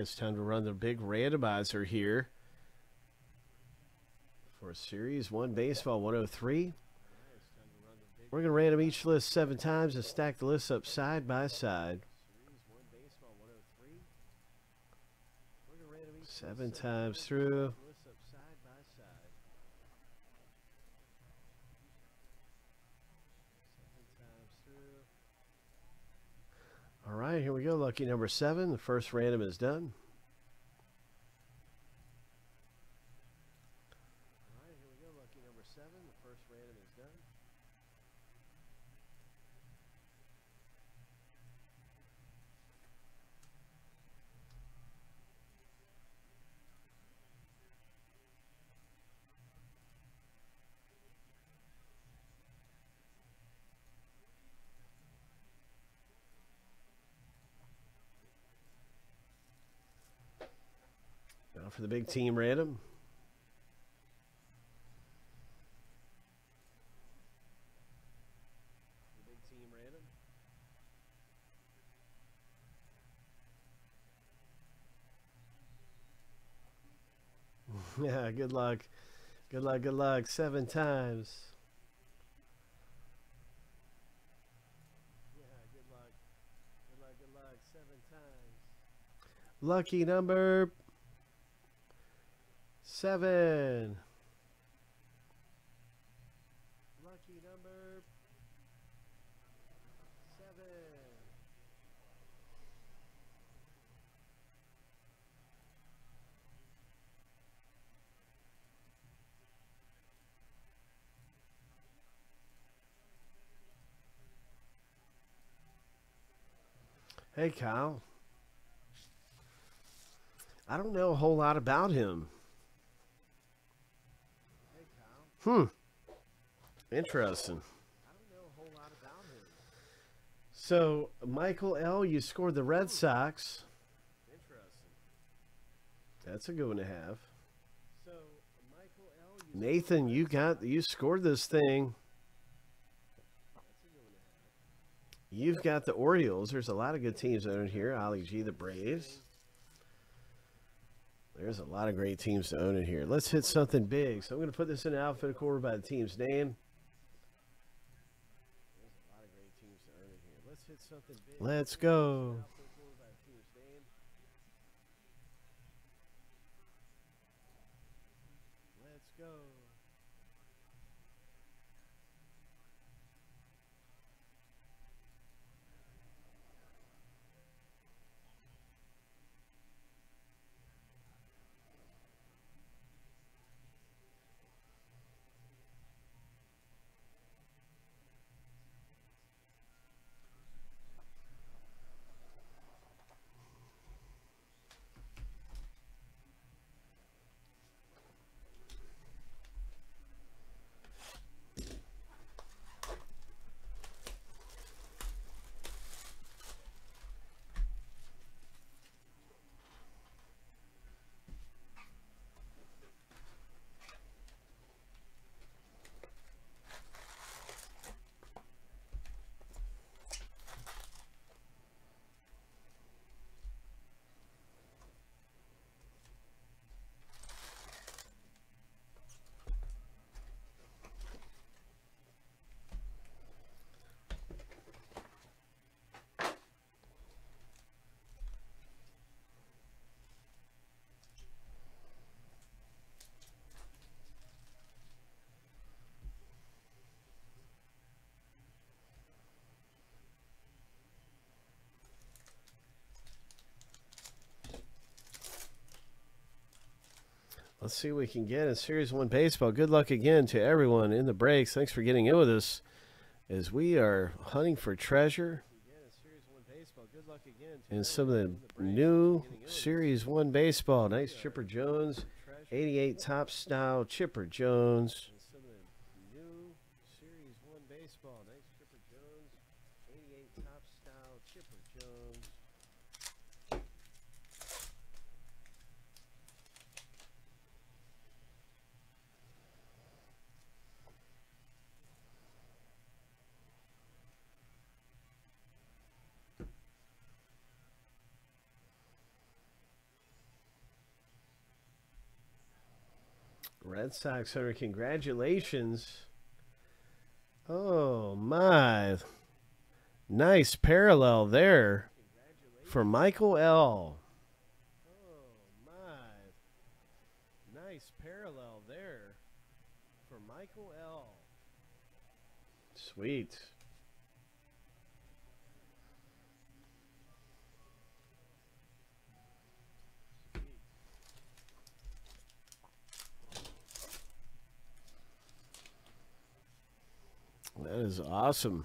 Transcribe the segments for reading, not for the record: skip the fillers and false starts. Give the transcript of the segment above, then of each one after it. It's time to run the big randomizer here for Series 1 Baseball 103. We're going to random each list 7 times and stack the lists up side by side. 7 times through. All right, here we go. Lucky number 7. The first random is done. All right, here we go. Lucky number 7. The first random is done. For the big team random. Yeah, good luck. Good luck, good luck. 7 times. Yeah, good luck. Good luck, good luck. 7 times. Lucky number 7. Lucky number 7. Hey, Kyle. I don't know a whole lot about him. Interesting. I don't know a whole lot about him. So, Michael L, you scored the Red Sox. Interesting. That's a good one to have. So, Michael L, Nathan, you scored this thing. That's a good one to have. You've got the Orioles. There's a lot of good teams out here. Ollie G, the Braves. There's a lot of great teams to own in here. Let's hit something big. So I'm going to put this in alphabetical order by the team's name. There's a lot of great teams to own in here. Let's hit something big. Let's go. Let's go. Let's see what we can get in Series 1 Baseball. Good luck again to everyone in the breaks. Thanks for getting in with us as we are hunting for treasure in some of the new Series 1 Baseball. Nice Chipper Jones, 88 top style Chipper Jones. Red Sox Hunter, congratulations. Oh my. Nice parallel there for Michael L. Sweet. That is awesome.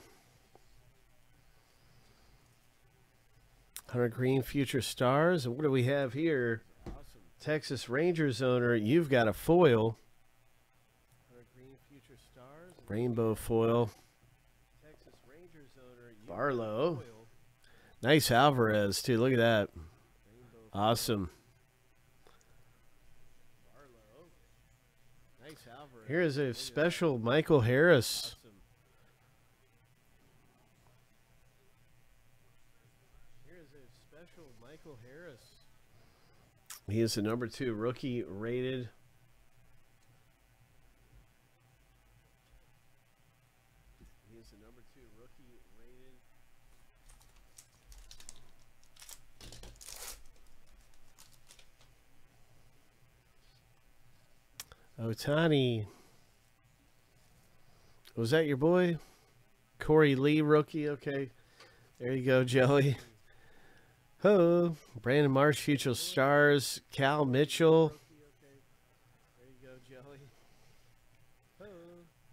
Hunter Green, future stars. And what do we have here? Awesome. Texas Rangers owner, you've got a foil. Hunter Green, future stars. Rainbow foil. Texas Rangers owner, Barlow. Nice Alvarez, too. Look at that. Rainbow awesome. Barlow. Nice Alvarez. Here is a special Michael Harris. Awesome. He is the #2 rookie rated. He is the #2 rookie rated. Ohtani. Was that your boy? Corey Lee rookie. Okay. There you go, Joey. Oh, Brandon Marsh, future stars. Cal Mitchell. There you go, Joey.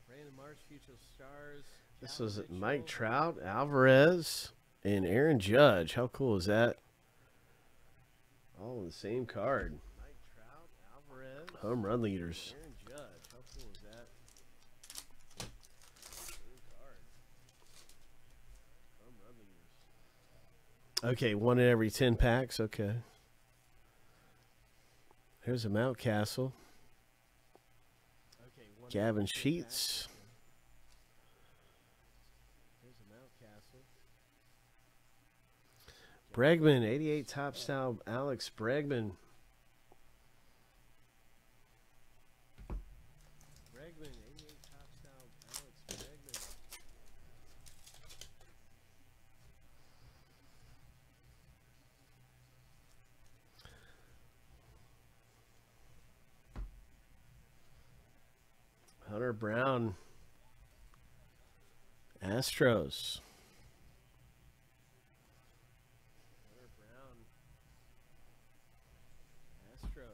Brandon Marsh, future stars. This was Mike Trout, Alvarez, and Aaron Judge. How cool is that? All on the same card. Mike Trout, Alvarez, home run leaders. Aaron Judge. How cool is that? Okay, 1 in every 10 packs. Okay. Here's a Mountcastle. Okay, Gavin Sheets. Here's a Mountcastle. Bregman, 88 top style. Alex Bregman. Hunter Brown, Astros. Hunter Brown, Astros.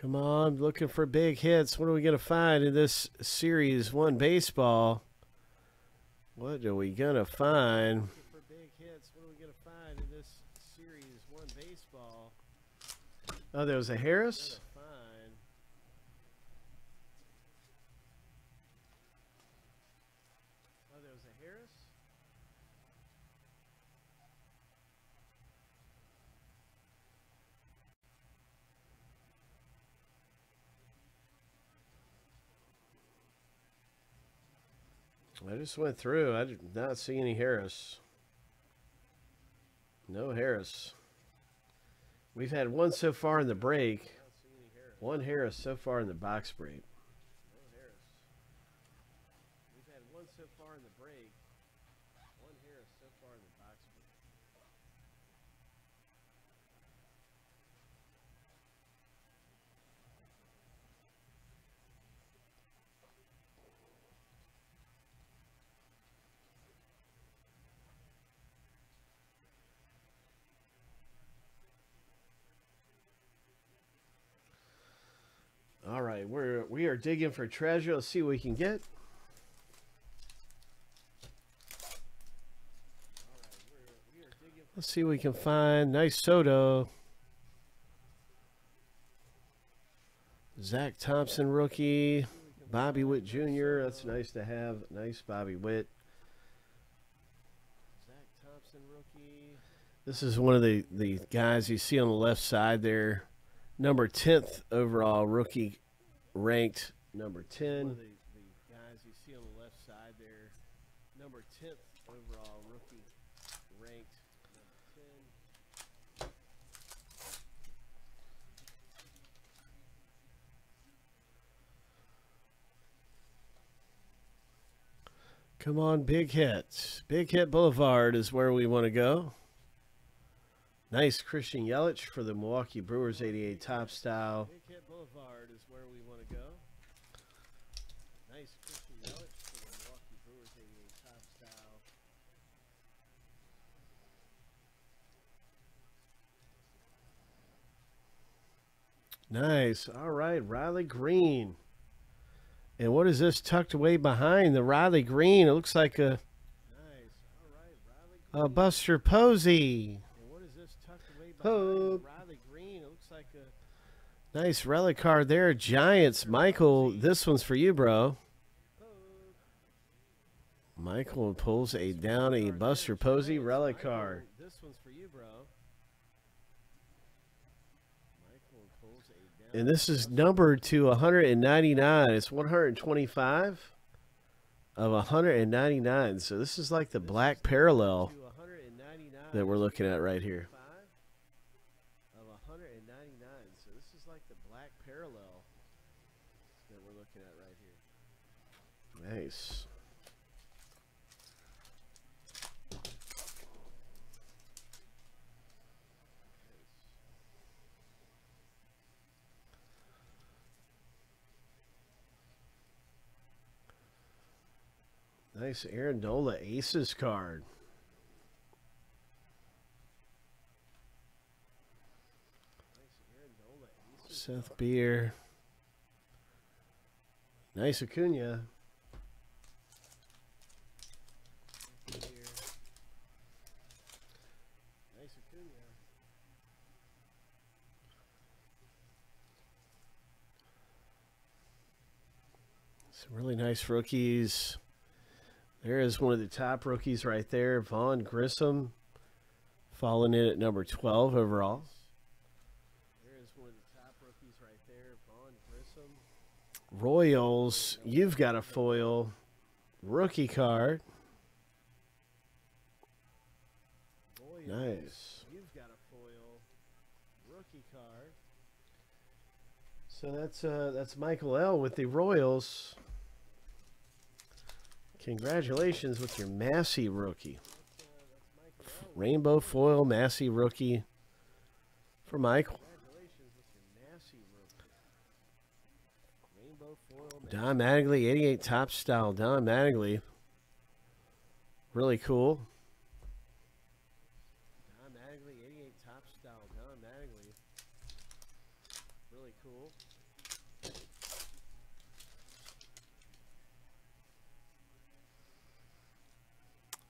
Come on, looking for big hits. What are we going to find in this Series 1 baseball? What are we going to find? Looking for big hits. What are we going to find in this Series 1 baseball? Oh, there was a Harris. I just went through. I did not see any Harris. No Harris. We've had one so far in the break. One Harris so far in the box break. No Harris. We've had one so far in the break. One Harris so far in the box break. All right, we are digging for treasure. Let's see what we can get. Let's see what we can find. Nice Soto. Zach Thompson rookie. Bobby Witt Jr. That's nice to have. Nice Bobby Witt. Zach Thompson rookie. This is one of the guys you see on the left side there. #10 overall rookie ranked number 10. The guys you see on the left side there, number 10th overall rookie, ranked number 10. Come on, big hits. Big Hit Boulevard is where we want to go. Nice Christian Yelich for the Milwaukee Brewers, 88 top style. Big Hit Boulevard is where we want to go. Nice Christian Yelich for the Milwaukee Brewers, 88 top style. Nice. All right, Riley Green. And what is this tucked away behind the Riley Green? It looks like a, nice. All right, Riley Green. A Buster Posey. Oh, Riley Green. It looks like a nice relic card there. Giants, Michael. This one's for you, bro. Michael pulls a down a Buster Posey relic card. This one's for you, bro. Michael pulls a down. And this is numbered to 199. It's 125 of 199. So this is like the black parallel that we're looking at right here. Nice. Nice Aaron Nola Aces card. Seth Beer. Nice Acuna. Really nice rookies. There is one of the top rookies right there, Vaughn Grissom, falling in at number 12 overall. There is one of the top rookies right there, Vaughn Grissom. Royals, you've got a foil rookie card. Royals, nice. You've got a foil rookie card. So that's Michael L with the Royals. Congratulations with your Massey rookie. Rainbow foil Massey rookie for Michael. Congratulations with your Massey rookie. Rainbow foil Massey. Don Mattingly, 88 top style. Don Mattingly. Really cool. Don Mattingly, 88 top style. Don Mattingly. Really cool.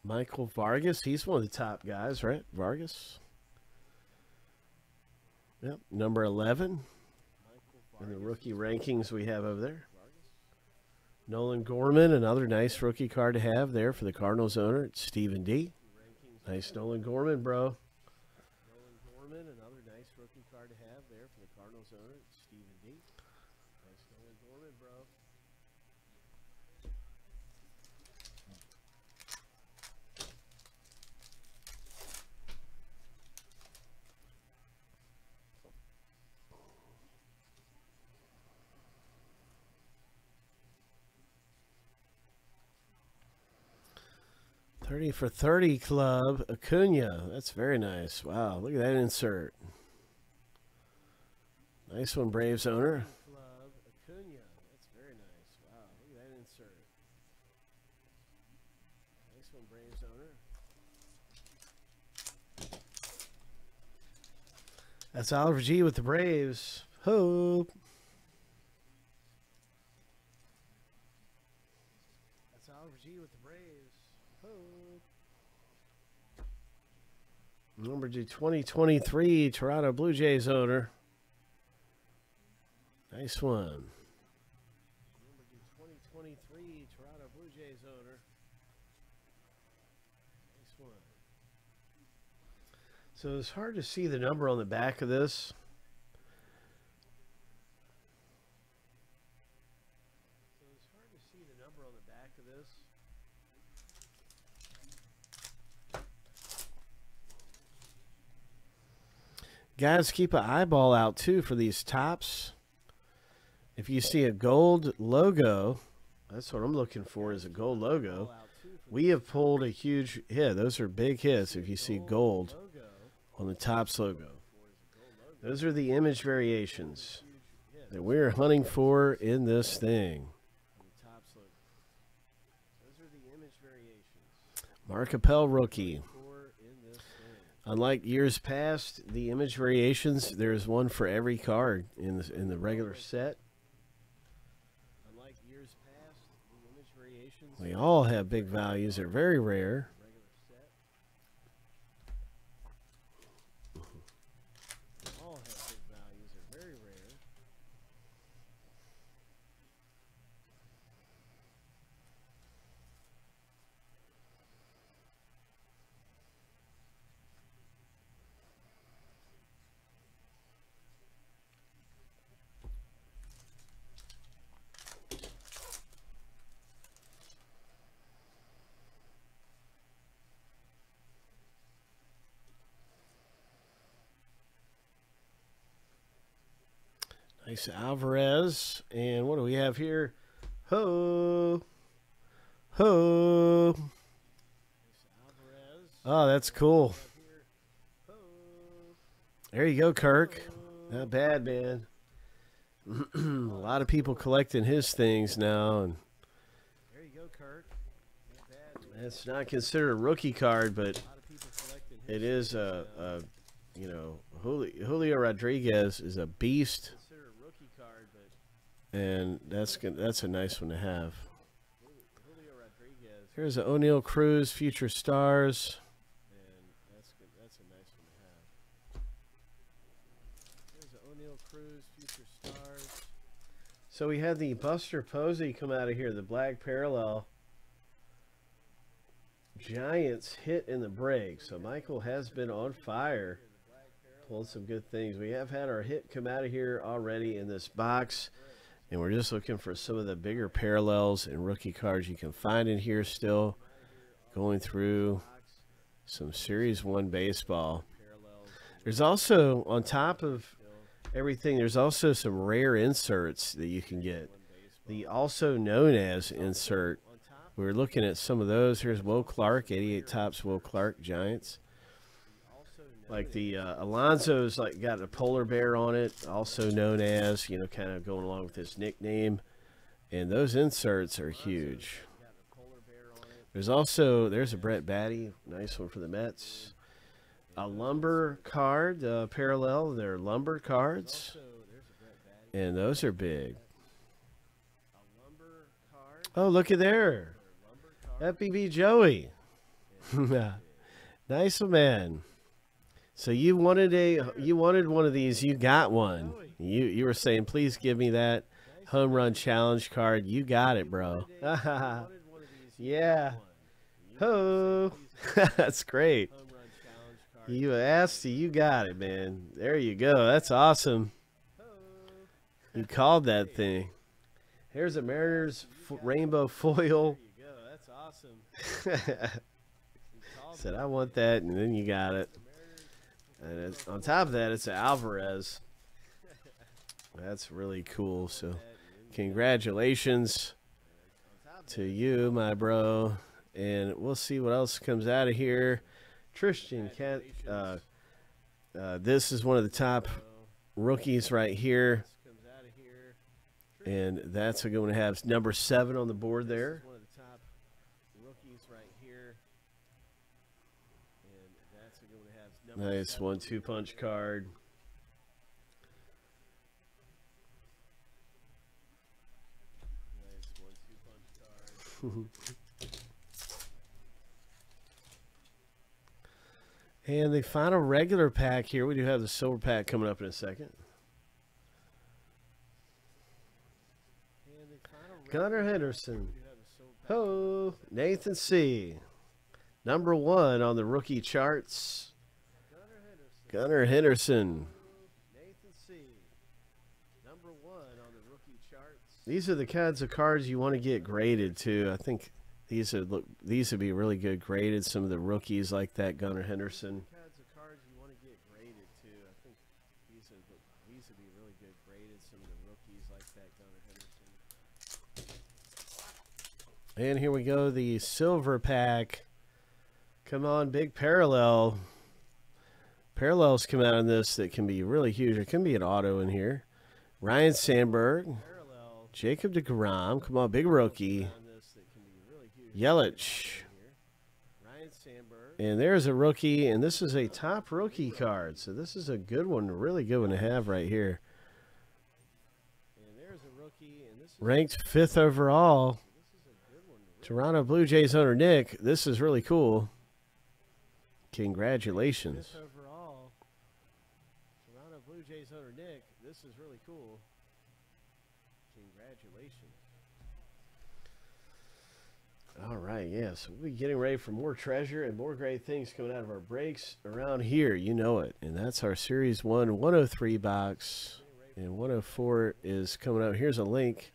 Michael Vargas, he's one of the top guys, right? Vargas. Yep, number 11 in the rookie rankings we have over there. Nolan Gorman, another nice rookie card to have there for the Cardinals owner. It's Stephen D. Nice Nolan Gorman, bro. Nolan Gorman, another nice rookie card to have there for the Cardinals owner. It's Stephen D. Nice Nolan Gorman, bro. For 30 club, Acuna. That's very nice. Wow, look at that insert. Nice one, Braves owner. Club, Acuna. That's very nice. Wow, look at that insert. Nice one, Braves owner. That's Oliver G with the Braves. Hope. That's Oliver G with the Braves. Number 2023 Toronto Blue Jays owner. Nice one. Number 2023 Toronto Blue Jays owner. Nice one. So it's hard to see the number on the back of this. Guys, keep an eyeball out, too, for these tops. If you see a gold logo, that's what I'm looking for is a gold logo. We have pulled a huge hit. Those are big hits if you see gold on the Topps logo. Those are the image variations that we're hunting for in this thing. Mark Appel rookie. Unlike years past, the image variations, there's one for every card in the regular set. Unlike years past, the image variations, they all have big values. They're very rare. Nice Alvarez. And what do we have here? Ho. Ho. Oh, that's cool. There you go, Kirk. Not bad, man. A lot of people collecting his things now. And there you go, Kirk. That's not considered a rookie card, but it is a you know, Julio Rodriguez is a beast. And that's a nice one to have. Here's an O'Neill Cruz Future Stars. And that's a nice one to have. Here's an O'Neill Cruz Future Stars. So we had the Buster Posey come out of here, the black parallel. Giants hit in the break. So Michael has been on fire. Pulled some good things. We have had our hit come out of here already in this box. And we're just looking for some of the bigger parallels and rookie cards you can find in here still. Going through some Series 1 baseball. There's also, on top of everything, there's also some rare inserts that you can get. The also known as insert. We're looking at some of those. Here's Will Clark, 88 Topps, Will Clark, Giants. Like the Alonzo's like got a polar bear on it, also known as, you know, kind of going along with his nickname. And those inserts are huge. There's also, there's a Brett Batty, nice one for the Mets. A lumber card, parallel, they're lumber cards. And those are big. Oh, look at there. FBB Joey. Nice one, man. So you wanted one of these, you got one. You were saying, please give me that home run challenge card. You got it, bro. Yeah. Ho. That's great. You asked, you got it, man. There you go. That's awesome. You called that thing. Here's a Mariners rainbow foil. That's awesome. Said I want that, and then you got it. And it's, on top of that, it's an Alvarez. That's really cool. So congratulations to you, my bro. And we'll see what else comes out of here. Tristan, this is one of the top rookies right here. And that's a good one to have. It's number 7 on the board there. Nice 1-2 punch card. And the final regular pack here. We do have the silver pack coming up in a second. Gunnar Henderson. Ho, Nathan C. Number 1 on the rookie charts. Gunnar Henderson. Nathan C. Number 1 on the rookie charts. These are the kinds of cards you want to get graded too. I think these would be really good graded. Some of the rookies like that, Gunnar Henderson. And here we go, the silver pack. Come on, big parallel. Parallels come out in this that can be really huge. It can be an auto in here. Ryan Sandberg. Jacob deGrom. Come on, big rookie. Yelich. And there's a rookie, and this is a top rookie card. So this is a good one, really good one to have right here. Ranked 5th overall. Toronto Blue Jays owner Nick. This is really cool. Congratulations. Toronto Blue Jays owner Nick. This is really cool. Congratulations. All right, yeah, so we'll be getting ready for more treasure and more great things coming out of our breaks around here. You know it. And that's our Series 1 103 box. And 104 is coming up. Here's a link